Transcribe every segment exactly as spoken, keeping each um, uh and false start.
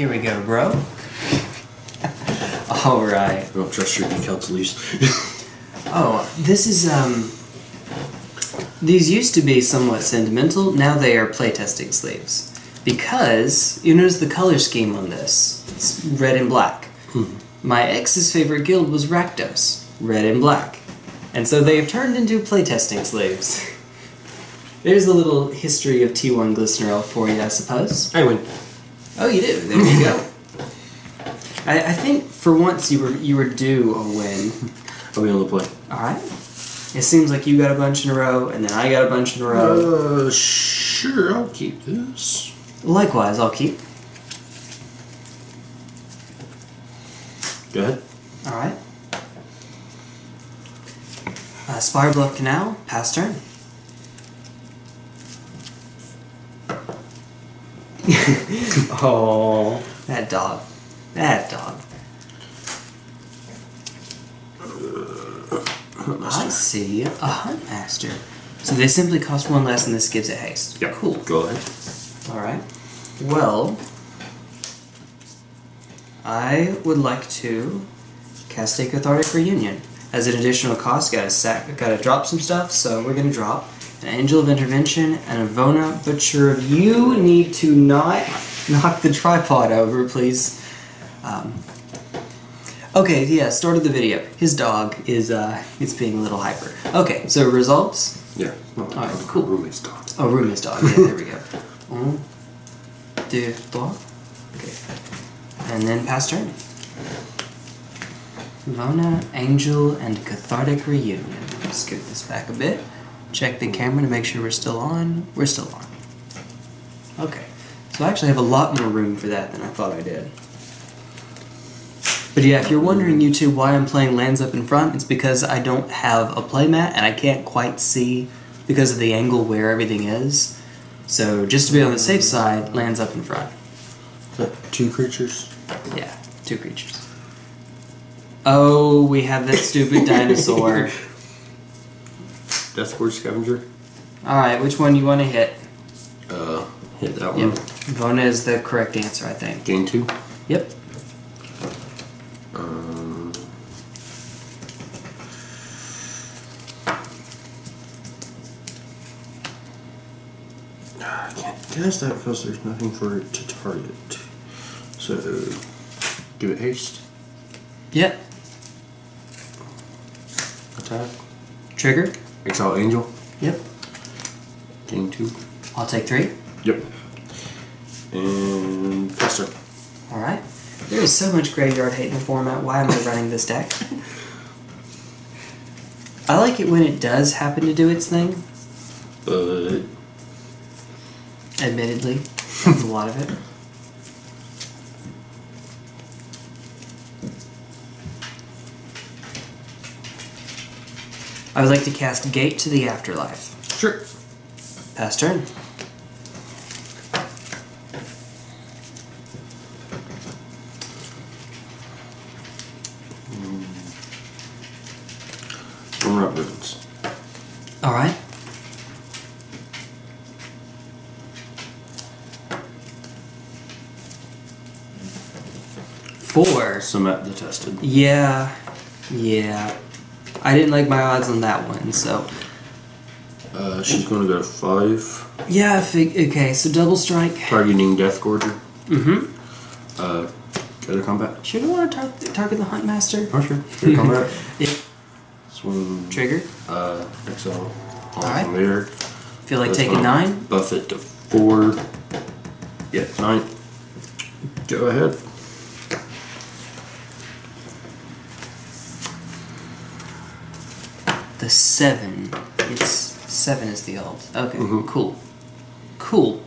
Here we go, bro. All right. I don't trust your accounts, least. Oh, this is um. These used to be somewhat sentimental. Now they are playtesting sleeves because you notice the color scheme on this. It's red and black. Hmm. My ex's favorite guild was Rakdos, red and black, and so they have turned into playtesting sleeves. There's a little history of T one GlistenerElf for you, I suppose. I win. Oh, you do. There you go. I, I think for once you were you were due a win. I'll be on the play. All right. It seems like you got a bunch in a row, and then I got a bunch in a row. Uh, sure, I'll keep this. Likewise, I'll keep. Go ahead. All right. Uh, Spirebluff Canal, pass turn. Oh, that dog. That dog. I see a Hunt Master. So they simply cost one less and this gives it haste. Yeah, cool. Go ahead. Alright. Well, I would like to cast a Cathartic Reunion. As an additional cost, gotta sack, gotta drop some stuff, so we're gonna drop an Angel of Intervention and a Vona, Butcher of. You need to not knock the tripod over, please. Um, Okay, yeah, start of the video. His dog is, uh, it's being a little hyper. Okay, so results? Yeah. No, all right, cool. Roommate's dog. Oh, roommate's dog. Yeah, there we go. One, two, three. Okay. And then pass turn. Vona, Angel, and Cathartic Reunion. Scoot this back a bit. Check the camera to make sure we're still on. We're still on. Okay. So I actually have a lot more room for that than I thought I did. But yeah, if you're wondering, you two, why I'm playing lands up in front, it's because I don't have a playmat and I can't quite see because of the angle where everything is. So just to be on the safe side, lands up in front. Is that two creatures? Yeah, two creatures. Oh, we have that stupid dinosaur. Deathcore scavenger. Alright, which one do you want to hit? Uh, hit that one. Yep. Vona is the correct answer, I think. Gain two? Yep. Um, I can't cast that because there's nothing for it to target. So, give it haste. Yep. Attack. Trigger. Exile Angel. Yep. Gain two. I'll take three. Yep. And faster. All right. There is so much graveyard hate in the format. Why am I running this deck? I like it when it does happen to do its thing. But... admittedly, that's a lot of it. I would like to cast Gate to the Afterlife. Sure. Pass turn. Alright. Four. Some at the tested. Yeah. Yeah. I didn't like my odds on that one, so. Uh, she's going to go to five. Yeah, I fig- okay, so double strike. Targeting Death Gorgor. Mm-hmm. Uh, go to combat. Should I want to tar target the Hunt Master? Oh, sure. Go to combat. Yeah. Swing. Trigger. Uh, exile. Alright. Feel like that's taking one. Nine? Buff it to four. Yeah, nine. Go ahead. The seven. It's seven is the alt. Okay, mm-hmm. Cool. Cool.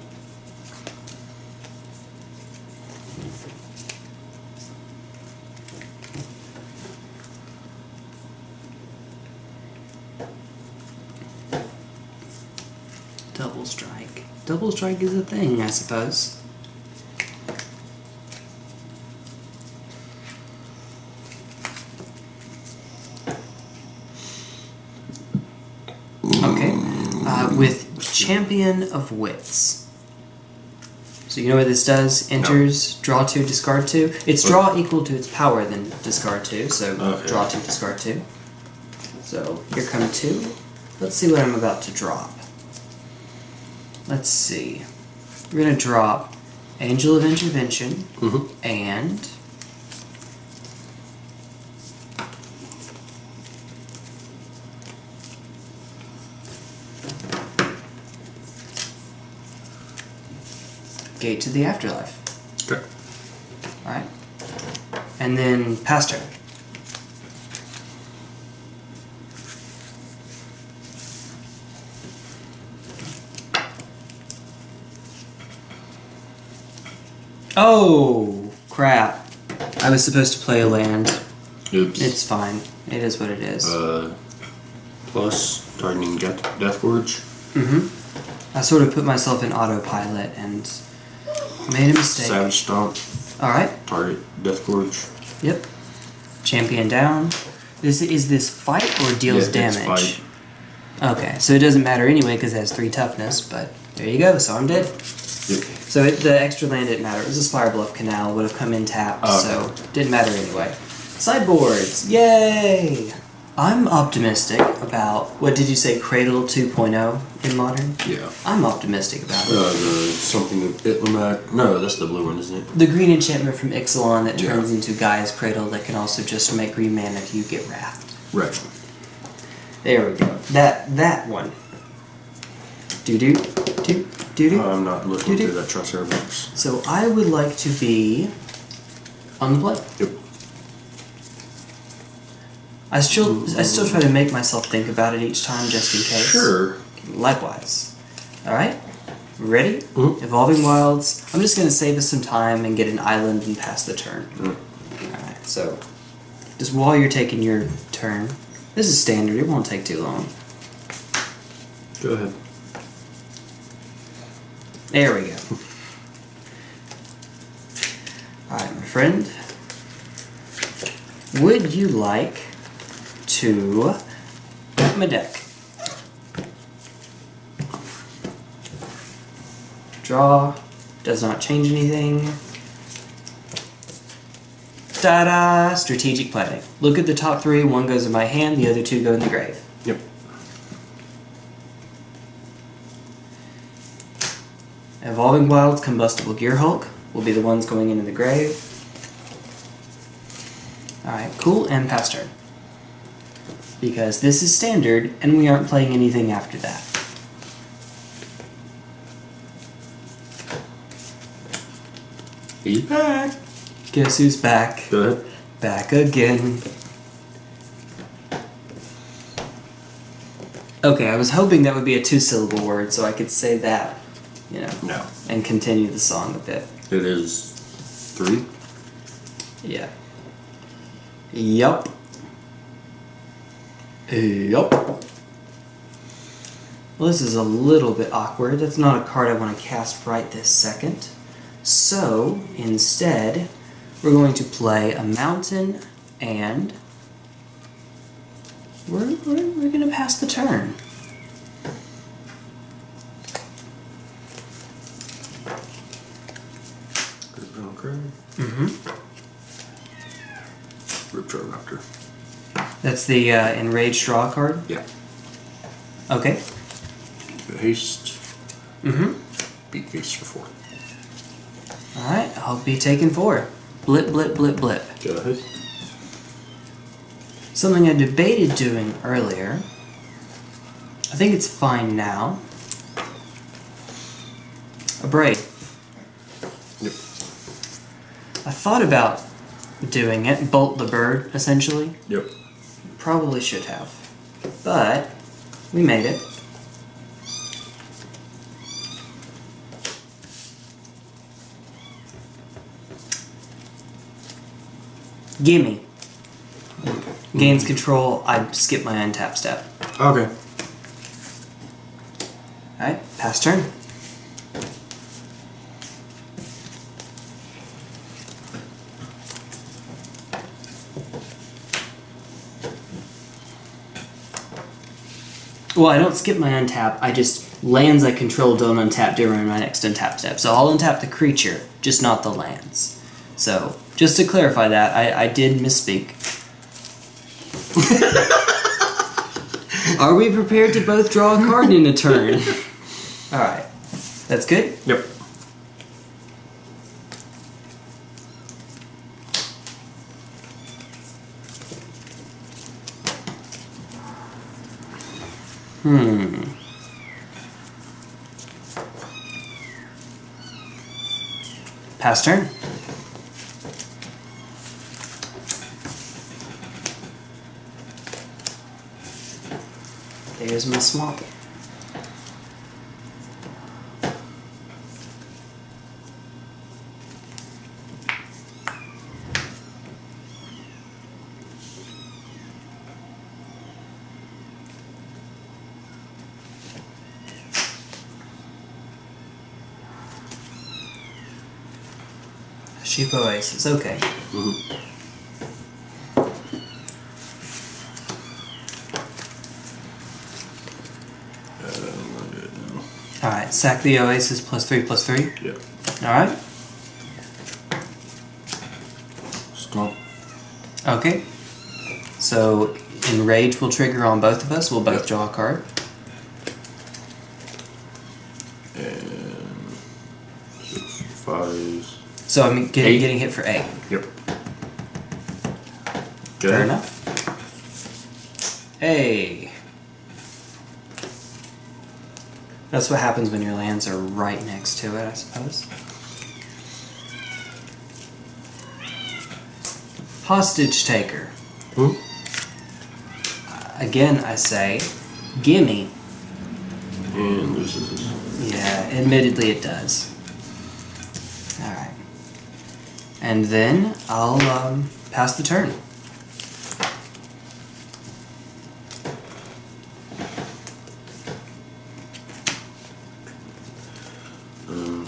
Double strike is a thing, I suppose. Okay, uh, with Champion of Wits. So you know what this does? Enters, no. Draw two, discard two. It's draw equal to its power, then discard two. So okay. Draw two, discard two. So here come two. Let's see what I'm about to drop. Let's see. We're going to drop Angel of Intervention mm-hmm. and... Gate to the Afterlife. Okay. Alright. And then pass turn. Oh, crap. I was supposed to play a land. Oops. It's fine. It is what it is. Uh, plus, Darkening Deathgorge. Mm-hmm. I sort of put myself in autopilot and... made a mistake. Savage Stomp. Alright. Target Deathgorge. Yep. Champion down. This is this fight or deals yeah, damage? Fight. Okay, so it doesn't matter anyway because it has three toughness, but there you go, so I'm dead. Yep. So it, the extra land didn't matter. It was a Spirebluff Canal, would have come in tapped, okay. So didn't matter anyway. Sideboards! Yay! I'm optimistic about, what did you say, Cradle two point oh in Modern? Yeah. I'm optimistic about it. Uh, the something of Itlimac. No, that's the blue one, isn't it? The green enchantment from Ixalan that turns yeah. into Gaia's Cradle that can also just make green mana if you get wrapped. Right. There we go. That that one. Do-do, do-do. Uh, I'm not looking do-do. through that Trust Air box. So I would like to be on the play. Yep. I still, I still try to make myself think about it each time, just in case. Sure. Likewise. All right. Ready? Mm-hmm. Evolving Wilds. I'm just going to save us some time and get an island and pass the turn. Mm. All right. So, just while you're taking your turn, this is standard. It won't take too long. Go ahead. There we go. All right, my friend. Would you like? To my deck. Draw. Does not change anything. Ta-da! Strategic Planning. Look at the top three. One goes in my hand. The other two go in the grave. Yep. Evolving Wilds, Combustible Gear Hulk will be the ones going into the grave. Alright, cool. And pass turn. Because this is standard, and we aren't playing anything after that. He's back! Guess who's back? Good. Back again. Okay, I was hoping that would be a two-syllable word, so I could say that, you know. No. And continue the song a bit. It is three? Yeah. Yup. Yup. Well, this is a little bit awkward. That's not a card I want to cast right this second. So, instead, we're going to play a mountain, and we're, we're, we're going to pass the turn. Okay. Mm-hmm. Ripjaw Raptor. That's the uh, Enraged Draw card? Yeah. Okay. Haste. Mm-hmm. Beat Beast for four. Alright, I'll be taking four. Blip, blip, blip, blip. Go ahead. Something I debated doing earlier. I think it's fine now. Abrade. Yep. I thought about doing it. Bolt the bird, essentially. Yep. Probably should have, but we made it. Gimme. Gains control, I skip my untap step. Okay. Alright, pass turn. Well, I don't skip my untap, I just lands I control don't untap during my next untap step. So I'll untap the creature, just not the lands. So just to clarify that, I, I did misspeak. Are we prepared to both draw a card in a turn? Alright. That's good? Yep. Hmm. Pass turn. There's my Smoggit. Sheep Oasis, okay. Mm-hmm. uh, Alright, sack the Oasis plus three plus three. Yep. Alright. Stomp. Okay. So, Enrage will trigger on both of us. We'll both yep. draw a card. And six, five. So I'm getting, getting hit for eight. Yep. Good. Fair enough. Hey. That's what happens when your lands are right next to it, I suppose. Hostage Taker. Ooh. Again, I say, gimme. And loses. Yeah, admittedly it does. And then I'll um, pass the turn. Um,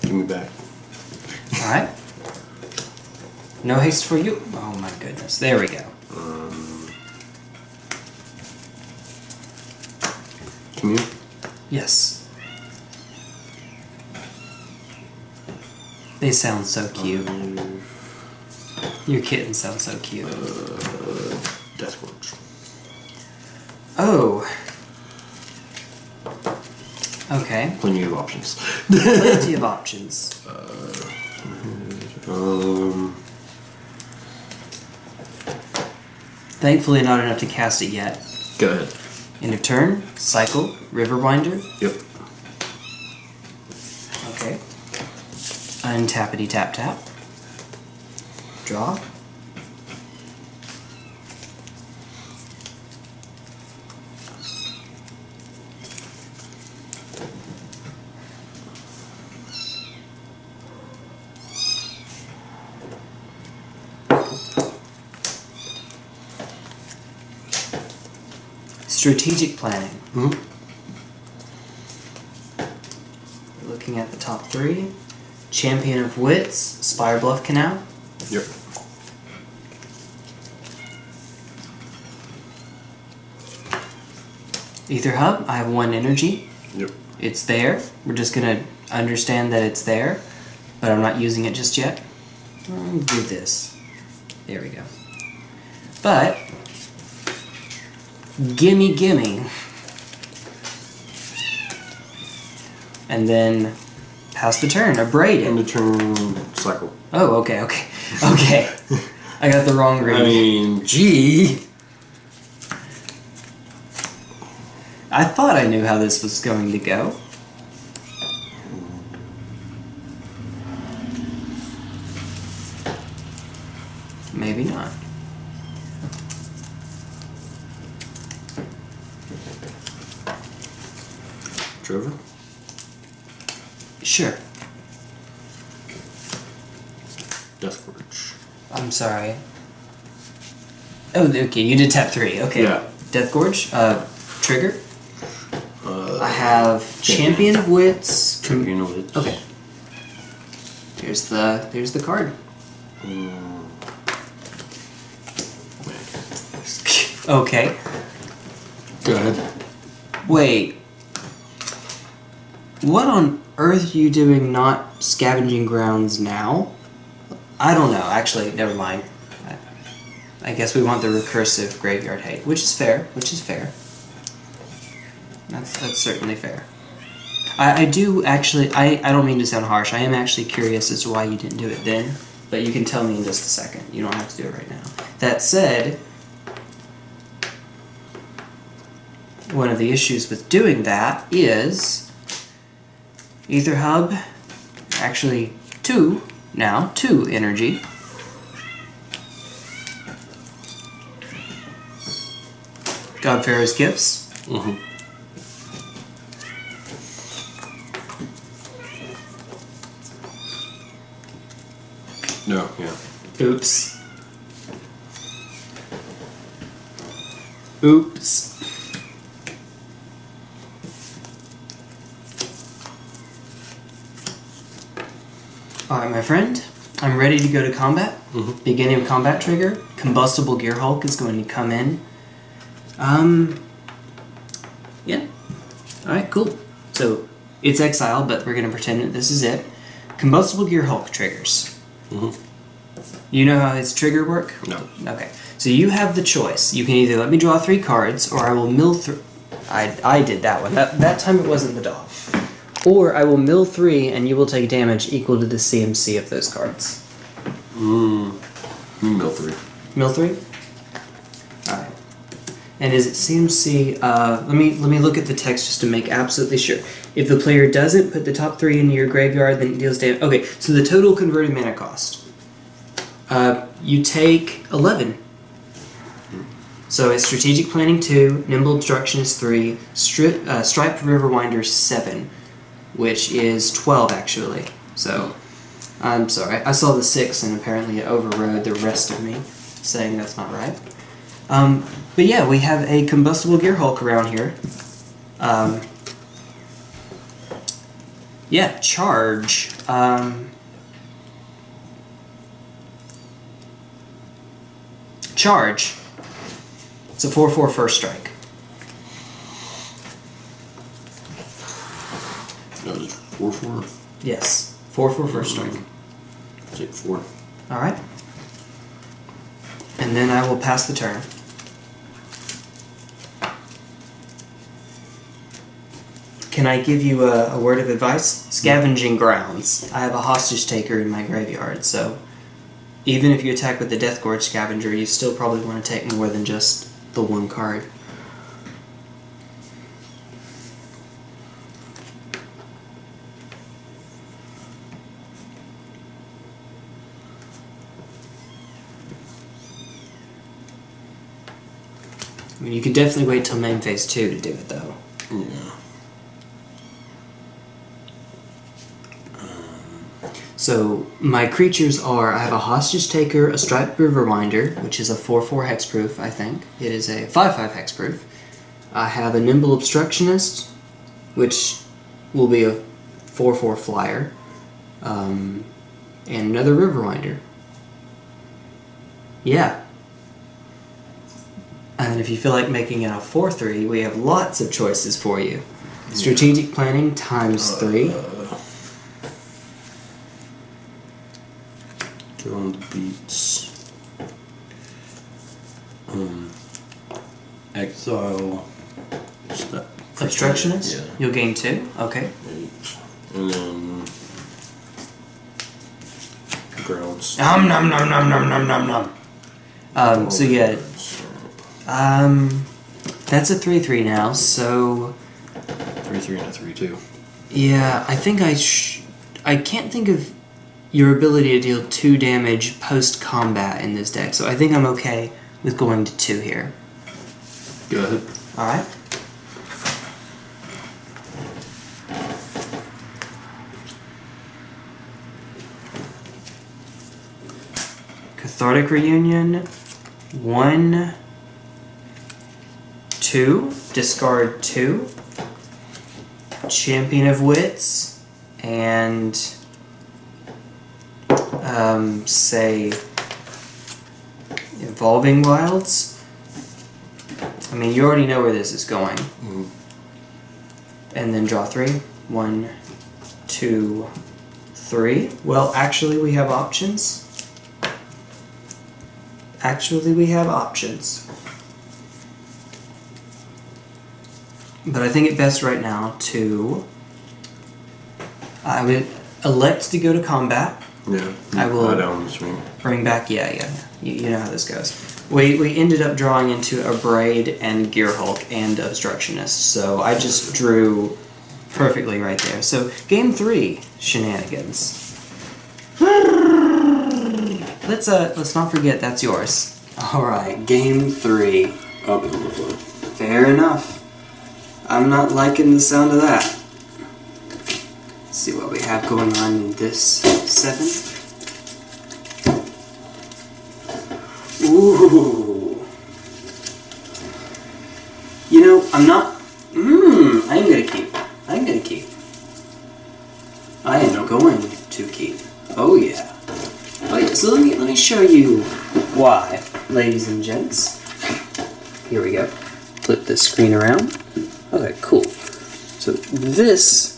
give me back. All right. No haste for you. Oh my goodness! There we go. Um, can you? Yes. They sound so cute. Um, Your kitten sounds so cute. Uh, Deathgorge. Oh. Okay. Plenty of options. Plenty of options. Uh, um. Thankfully, not enough to cast it yet. Go ahead. End of turn. Cycle. Riverwinder. Yep. Untappity tap tap. Draw. Strategic planning. Mm-hmm. We're looking at the top three. Champion of Wits, Spirebluff Canal. Yep. Aether Hub, I have one energy. Yep. It's there. We're just gonna understand that it's there, but I'm not using it just yet. I'll do this. There we go. But, gimme gimme. And then pass the turn. Abrade it. End the turn. Cycle. Oh, okay, okay, okay. I got the wrong read. I mean, gee. I thought I knew how this was going to go. Maybe not. Trevor? Sure. Deathgorge. I'm sorry. Oh, okay, you did tap three. Okay. Yeah. Deathgorge. Uh, trigger. Uh, I have Champion, Champion of Wits. Champion of Wits. Okay. There's the there's the card. Um, okay. Go ahead. Wait. What on earth are you doing not Scavenging Grounds now? I don't know, actually, never mind. I guess we want the recursive graveyard hate, which is fair, which is fair. That's, that's certainly fair. I, I do actually, I, I don't mean to sound harsh, I am actually curious as to why you didn't do it then, but you can tell me in just a second. You don't have to do it right now. That said, one of the issues with doing that is Aether Hub, actually two now, two energy. God Pharaoh's Gifts. Mm-hmm. No, yeah. Oops. Oops. Alright, my friend, I'm ready to go to combat. Mm-hmm. Beginning of combat trigger, Combustible Gear Hulk is going to come in. Um, yeah. Alright, cool. So, it's exile, but we're going to pretend that this is it. Combustible Gear Hulk triggers. Mm-hmm. You know how his trigger work? No. Okay. So you have the choice. You can either let me draw three cards, or I will mill through... I, I did that one. That, that time it wasn't the dog. Or I will mill three, and you will take damage equal to the C M C of those cards. Mmm. Mill three. Mill three? Alright. And is it C M C, uh, let me let me look at the text just to make absolutely sure. If the player doesn't put the top three into your graveyard, then it deals damage. Okay, so the total converted mana cost. Uh, you take eleven. So it's Strategic Planning two, Nimble Obstructionist three, Strip, uh, Striped Riverwinder seven, which is twelve actually. So, I'm sorry, I saw the six and apparently it overrode the rest of me, saying that's not right. Um, but yeah, we have a Combustible Gear Hulk around here. Um, yeah, charge. Um, charge. It's a four four first strike. That is four four? Yes, four four first strike. Take four. Alright. And then I will pass the turn. Can I give you a, a word of advice? Scavenging Grounds. I have a Hostage Taker in my graveyard, so even if you attack with the Deathgorge scavenger, you still probably want to take more than just the one card. I mean, you could definitely wait till main phase two to do it, though. Yeah. So, my creatures are, I have a Hostage Taker, a Striped Riverwinder, which is a four four hexproof, I think. It is a five five hexproof. I have a Nimble Obstructionist, which will be a four four flyer, um, and another Riverwinder. Yeah. And if you feel like making it a four three, we have lots of choices for you. Yeah. Strategic Planning times three. Get on the beats. Um, exile. Obstructionist? Yeah. You'll gain two? Okay. Eight. And then... Grounds. Nom nom nom nom nom nom nom nom. Um, so yeah... Um, that's a three three now, so... three three and a three two. Yeah, I think I sh... I can't think of your ability to deal two damage post-combat in this deck, so I think I'm okay with going to two here. Go ahead. Alright. Cathartic Reunion. One... Two, discard two, Champion of Wits, and um, say Evolving Wilds. I mean, you already know where this is going. Mm-hmm. And then draw three. One, two, three. Well, actually we have options. Actually we have options. But I think it best right now to... I would elect to go to combat. Yeah. I will I bring back... Yeah, yeah. You, you know how this goes. We, we ended up drawing into Abrade and Gear Hulk and Obstructionist, so I just drew perfectly right there. So, game three, shenanigans. Let's uh let's not forget that's yours. Alright, game three. Up in the floor. Fair enough. I'm not liking the sound of that. Let's see what we have going on in this seven. Ooh. You know, I'm not... Mmm, I am going to keep. I am going to keep. I am going to keep. Oh, yeah. Oh, yeah. So let me, let me show you why, ladies and gents. Here we go. Flip this screen around. Okay, cool. So this,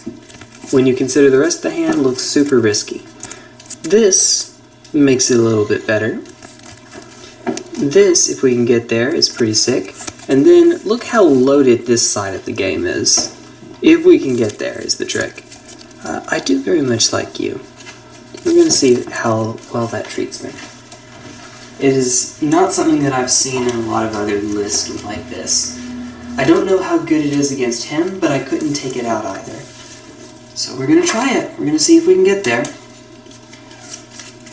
when you consider the rest of the hand, looks super risky. This makes it a little bit better. This, if we can get there, is pretty sick. And then, look how loaded this side of the game is. If we can get there is the trick. Uh, I do very much like you. We're going to see how well that treats me. It is not something that I've seen in a lot of other lists like this. I don't know how good it is against him, but I couldn't take it out either. So we're going to try it. We're going to see if we can get there.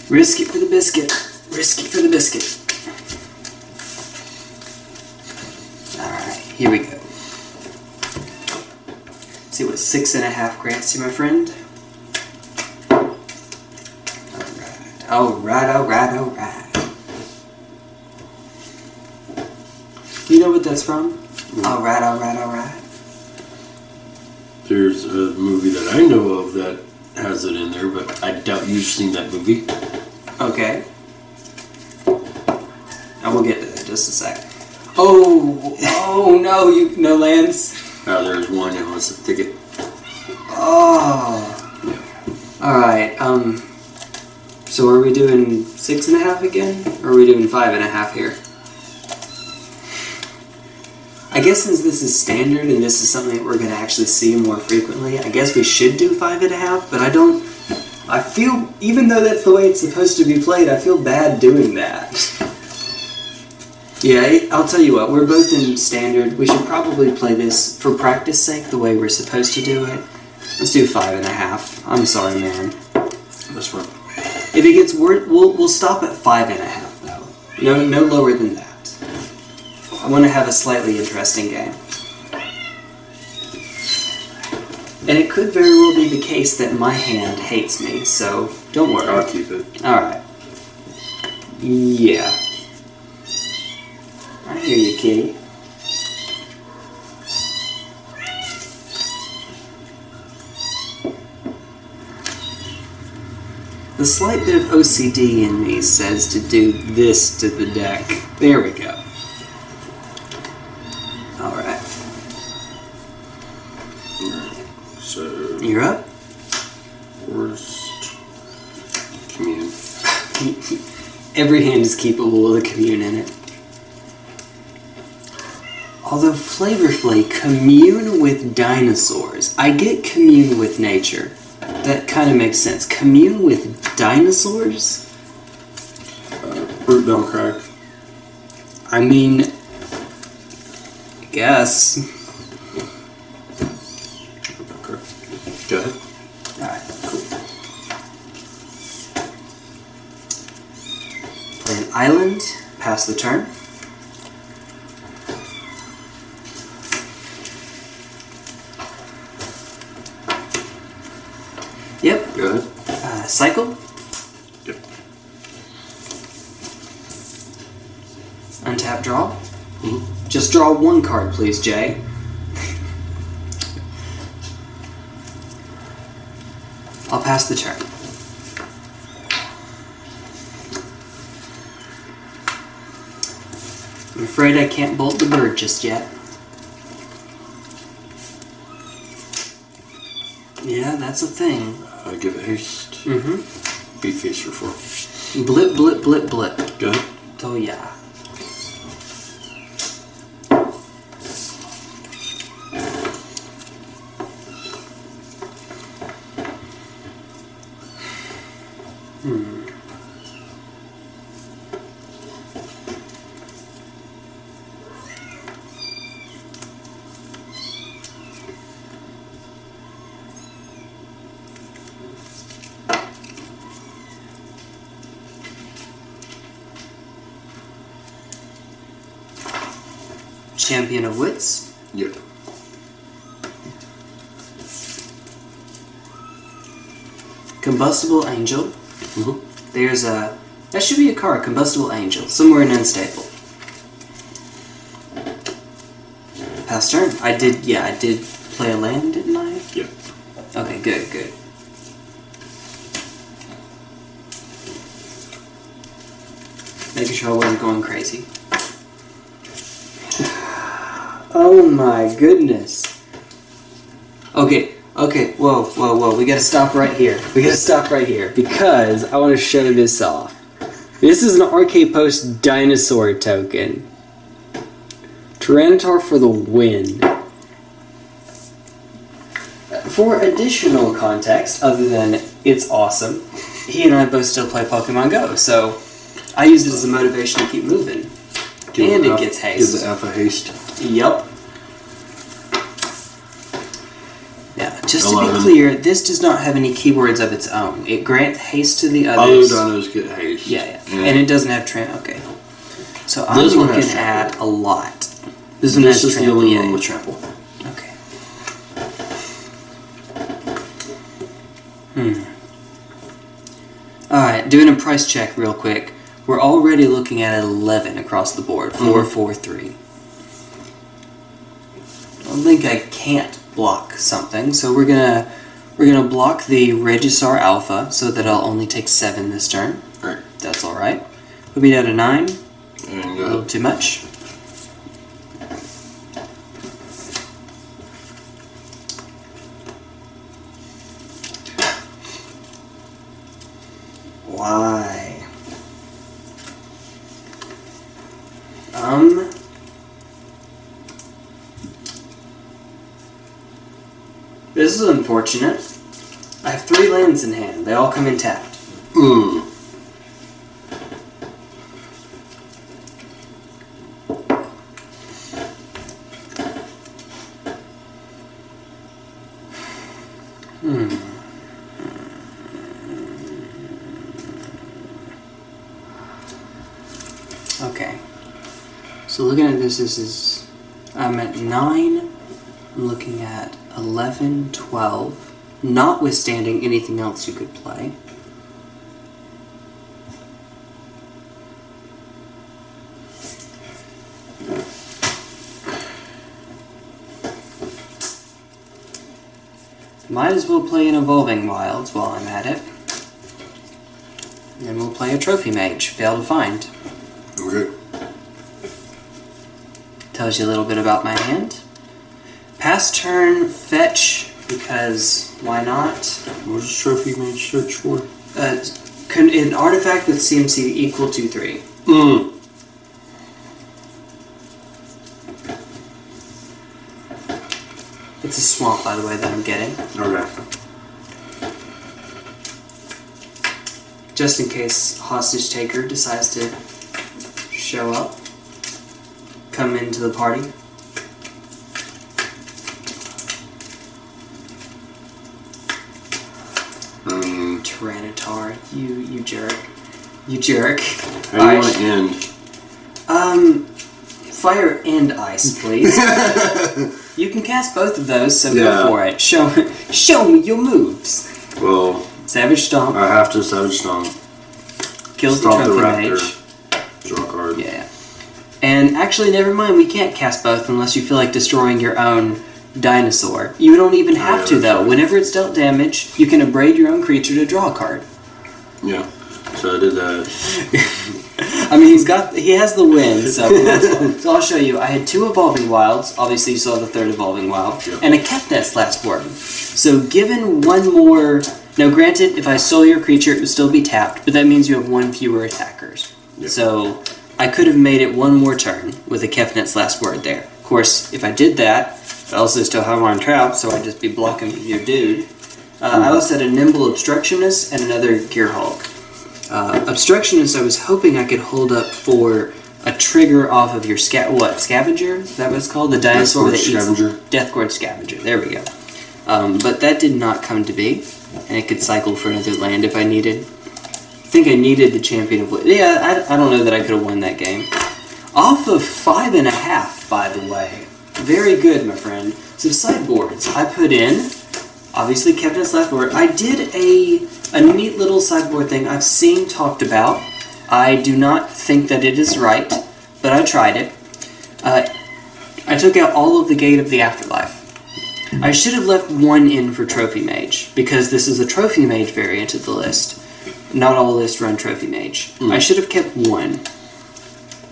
Risk it for the biscuit. Risk it for the biscuit. Here we go. See what six and a half grants you, my friend? Alright, alright, alright, alright. You know what that's from? Yeah. Alright, alright, alright. There's a movie that I know of that has it in there, but I doubt you've seen that movie. Okay. I will get to that in just a sec. Oh, oh no, you no lands. Oh, there's one that wants a ticket. Oh. Yeah. Alright, um, so are we doing six and a half again? Or are we doing five and a half here? I guess since this is standard and this is something that we're going to actually see more frequently, I guess we should do five and a half, but I don't, I feel, even though that's the way it's supposed to be played, I feel bad doing that. Yeah, I'll tell you what, we're both in standard. We should probably play this, for practice sake, the way we're supposed to do it. Let's do five and a half. I'm sorry, man. That's fine. If it gets worse, we'll, we'll stop at five and a half, though. No, no lower than that. I want to have a slightly interesting game. And it could very well be the case that my hand hates me, so don't worry. I'll keep it. Alright. Yeah. I hear you, kitty. The slight bit of O C D in me says to do this to the deck. There we go. Alright. So... You're up? Worst... Commune. Every hand is keepable with a commune in it. Although Flavor Flay, commune with dinosaurs. I get commune with nature. That kind of makes sense. Commune with dinosaurs? Uh, Root Don't Crack. I mean... I guess. Root Don't Crack. Go ahead. Alright, cool. Play an island. Pass the turn. Yep. Go ahead. Uh, cycle. Yep. Untap draw. Mm-hmm. Just draw one card, please, Jay. I'll pass the turn. I'm afraid I can't bolt the bird just yet. Yeah, that's that's a thing. I give it haste. Mm-hmm. Beat haste for four. Blip, blip, blip, blip. Go ahead. Oh, yeah. Champion of Wits? Yep. Combustible Angel. Mm-hmm. There's a... That should be a card. Combustible Angel. Somewhere in Unstable. Past turn. I did... Yeah, I did play a land, didn't I? Yep. Okay, good, good. Making sure I wasn't going crazy. Oh my goodness. Okay, okay, whoa, whoa, whoa. We gotta stop right here. We gotta stop right here because I wanna show this off. This is an R K Post dinosaur token. Tyranitar for the win. For additional context, other than it's awesome, he and I both still play Pokemon Go, so I use it as a motivation to keep moving. Give and it alpha, gets haste. Gives alpha haste. Yep. Now, just Eleven. to be clear, this does not have any keywords of its own. It grants haste to the others. All those get haste. Yeah, yeah. And, and it doesn't have tram. Okay. So I'm looking at a lot. This, this, this is the only one with trample. Okay. Hmm. All right, doing a price check real quick. We're already looking at eleven across the board. Four, mm. four, three. I don't think I can't block something, so we're gonna we're gonna block the Regisaur Alpha so that I'll only take seven this turn. Alright. That's alright. Put me down to nine. And a little too much. Why? Um, this is unfortunate. I have three lands in hand. They all come in tapped. Mm. Hmm. So looking at this, this is, I'm at nine, I'm looking at eleven, twelve, notwithstanding anything else you could play. Might as well play an Evolving Wilds while I'm at it. And then we'll play a Trophy Mage, Fail to Find. Okay. Tells you a little bit about my hand. Pass turn, fetch, because why not? What does Trophy Mage search for? Uh, an artifact with C M C equal to three. Mm. It's a swamp, by the way, that I'm getting. Okay. Just in case Hostage Taker decides to show up. Come into the party. Mm. Tyranitar, you you jerk, you jerk. How do you want to end? Um, fire and ice, please. You can cast both of those, so yeah. Go for it. Show show me your moves. Well, Savage Stomp. I have to Savage Stomp. Kills the Trophy Mage. Draw a card. Yeah. And actually, never mind, we can't cast both unless you feel like destroying your own dinosaur. You don't even have oh, yeah, to, though. Right. Whenever it's dealt damage, you can abrade your own creature to draw a card. Yeah, so I did that. I mean, he's got he has the win, so so I'll show you. I had two Evolving Wilds. Obviously, you saw the third Evolving Wild, yeah. and a Kefnet's Last Word. So, given one more. Now, granted, if I stole your creature, it would still be tapped, but that means you have one fewer attackers. Yeah. So, I could have made it one more turn with a Kefnet's Last Word there. Of course, if I did that, I also still have on trap, so I'd just be blocking your dude. Uh, I also had a Nimble Obstructionist and another Gear Hulk. Uh, Obstructionist, I was hoping I could hold up for a trigger off of your sca what scavenger? Is that what it's called? The dinosaur that eats Deathgorge scavenger. There we go. Um, but that did not come to be, and it could cycle for another land if I needed. I think I needed the Champion of Wits. Yeah, I, I don't know that I could have won that game. Off of five and a half, by the way. Very good, my friend. So sideboards, I put in. Obviously, Kefnet's Last Word. I did a a neat little sideboard thing I've seen talked about. I do not think that it is right, but I tried it. Uh, I took out all of the Gate of the Afterlife. I should have left one in for Trophy Mage, because this is a Trophy Mage variant of the list. Not all lists run Trophy Mage. Mm. I should have kept one,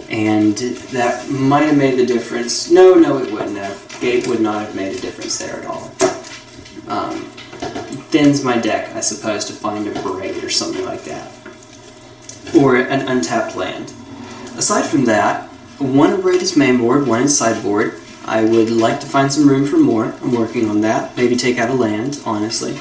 and that might have made the difference. No, no, it wouldn't have. Gate would not have made a difference there at all. Um, thins my deck, I suppose, to find a parade or something like that. Or an untapped land. Aside from that, one Abrade is mainboard, one is sideboard. I would like to find some room for more. I'm working on that. Maybe take out a land, honestly.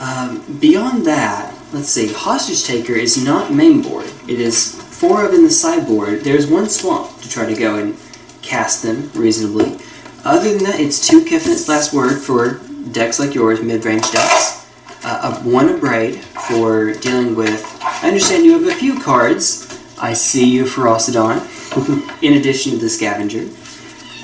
Um, beyond that, let's see, Hostage Taker is not mainboard. It is four of in the sideboard. There's one swamp to try to go and cast them reasonably. Other than that, it's two Kefnet's Last Word for decks like yours, mid-range decks, uh, one Abrade for dealing with, I understand you have a few cards, I see you Ferocidon, in addition to the Scavenger,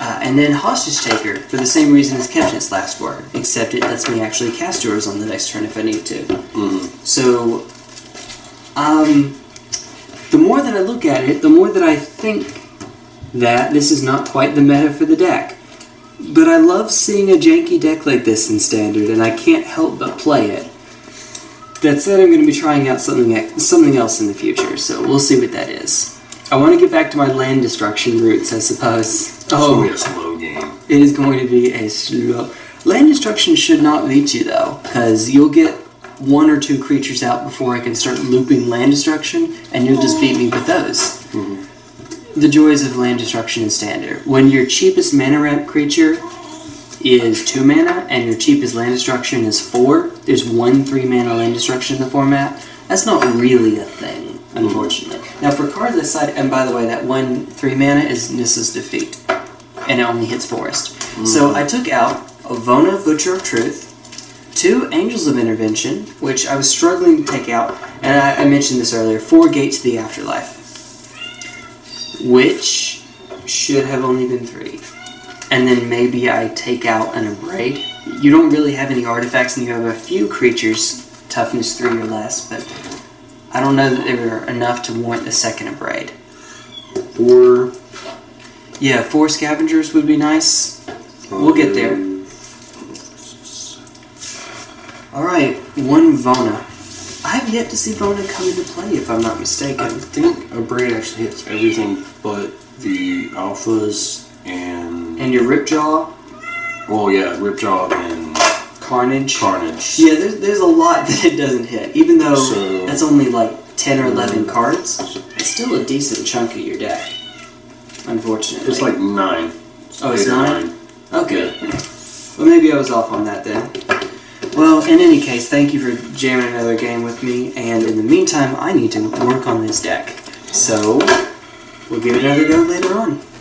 uh, and then Hostage Taker, for the same reason as Kefnet's Last Word, except it lets me actually cast yours on the next turn if I need to. Mm-hmm. So, um, the more that I look at it, the more that I think that this is not quite the meta for the deck. But I love seeing a janky deck like this in Standard, and I can't help but play it. That said, I'm going to be trying out something something else in the future, so we'll see what that is. I want to get back to my land destruction roots, I suppose. Oh, it's going to be a slow game. It is going to be a slow... Land destruction should not beat you, though, because you'll get one or two creatures out before I can start looping land destruction, and you'll just beat me with those. Mm-hmm. The joys of land destruction in Standard. When your cheapest mana ramp creature is two mana and your cheapest land destruction is four, there's one three mana land destruction in the format. That's not really a thing, unfortunately. Mm. Now for cards this side, and by the way, that one three mana is Nissa's Defeat, and it only hits forest. Mm. So I took out a Vona, Butcher of Truth, two Angels of Intervention, which I was struggling to take out, and I, I mentioned this earlier, four Gate to the Afterlife, which should have only been three. And then maybe I take out an Abrade. You don't really have any artifacts, and you have a few creatures, toughness three or less, but I don't know that they were enough to warrant the second Abrade. Four. Yeah, four Scavengers would be nice. We'll get there. Alright, one Vona. I have yet to see Vona come into play, if I'm not mistaken. I think Abrade actually hits everything but the alphas and... And your Ripjaw? Well, yeah, Ripjaw and... Carnage? Carnage. Yeah, there's, there's a lot that it doesn't hit, even though so, that's only like ten or eleven cards. It's still a decent chunk of your deck, unfortunately. It's like nine. It's oh, it's nine? nine? Okay. Yeah. Well, maybe I was off on that then. Well, in any case, thank you for jamming another game with me, and in the meantime, I need to work on this deck. So, we'll give it another go later on.